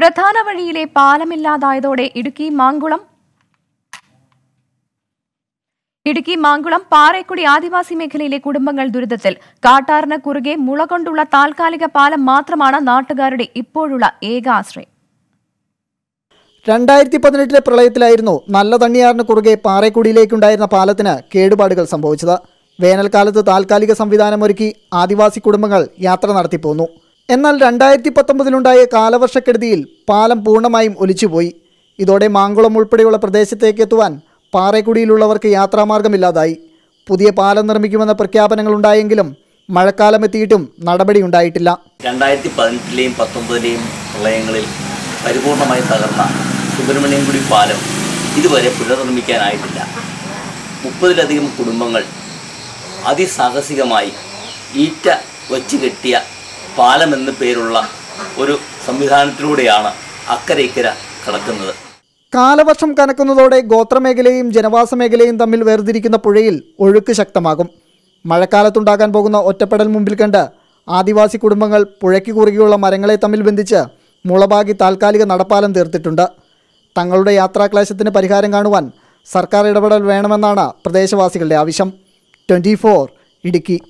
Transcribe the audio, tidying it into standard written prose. പ്രധാന വഴിയിലെ പാലമില്ലാതായതോടെ ഇടുക്കി മാങ്കുളം പാറേക്കുടി ആദിവാസി മേഖലയിലെ കുടുംബങ്ങൾ ദുരിതത്തിൽ. കാട്ടാറിന് കുറുകെ മുള കൊണ്ടുള്ള താൽക്കാലിക പാലം മാത്രമാണ് നാട്ടുകാരുടെ ഇപ്പോഴുള്ള ഏക ആശ്രയം. 2018 പ്രളയത്തിലായിരുന്നു നല്ല തണ്ണിയാറിന് കുറുകെ പാറേക്കുടിയിലേക്കുണ്ടായിരുന്ന പാലത്തിന് കേടുപാടുകൾ സംഭവിച്ചത്. വേനൽക്കാലത്ത് താൽക്കാലിക സംവിധാനമൊരുക്കി ആദിവാസി കുടുംബങ്ങൾ യാത്ര നടത്തിപ്പോന്നു. എന്നാൽ 2019 കാലവർഷക്കെടുതിയിൽ പാലം പൂർണ്ണമായും ഒലിച്ചുപോയി. ഇതോടെ മാങ്കുളം ഉൾപ്പെടെയുള്ള പ്രദേശത്തേക്ക് എത്തുവാൻ പാറേക്കുടിയിലുള്ളവർക്ക് യാത്രാമാർഗമില്ലാതായി. പുതിയ പാലം നിർമ്മിക്കുമെന്ന പ്രഖ്യാപനങ്ങളുണ്ടായെങ്കിലും മഴക്കാലം എത്തിയിട്ടും നടപടി ഉണ്ടായിട്ടില്ല. 2018-19 പ്രളയങ്ങളിൽ പരിപൂർണമായി തകർന്ന സുബ്രഹ്മണ്യൻകുടി പാലം ഇതുവരെ പുനർനിർമ്മിക്കാനായിട്ടില്ല. 30ലധികം കുടുംബങ്ങൾ അതിസാഹസികമായി ഈറ്റ വച്ച് കെട്ടിയ പാലം എന്ന പേരുള്ള ഒരു സംവിധാനത്തിലൂടെയാണ് അക്കരെ ഇക്കര കടക്കുന്നത്. കാലവർഷം കനക്കുന്നതോടെ ഗോത്രമേഖലയും ജനവാസ മേഖലയും തമ്മിൽ വേർതിരിക്കുന്ന പുഴയിൽ ഒഴുക്ക് ശക്തമാകും. മഴക്കാലത്തുണ്ടാകാൻ പോകുന്ന ഒറ്റപ്പെടൽ മുമ്പിൽ കണ്ട് ആദിവാസി കുടുംബങ്ങൾ പുഴയ്ക്ക് കുറുകെയുള്ള മരങ്ങളെ തമ്മിൽ ബന്ധിച്ച് മുളഭാഗി താൽക്കാലിക നടപ്പാലം തീർത്തിട്ടുണ്ട്. തങ്ങളുടെ യാത്രാക്ലേശത്തിന് പരിഹാരം കാണുവാൻ സർക്കാർ ഇടപെടൽ വേണമെന്നാണ് പ്രദേശവാസികളുടെ ആവശ്യം. 24 ഇടുക്കി.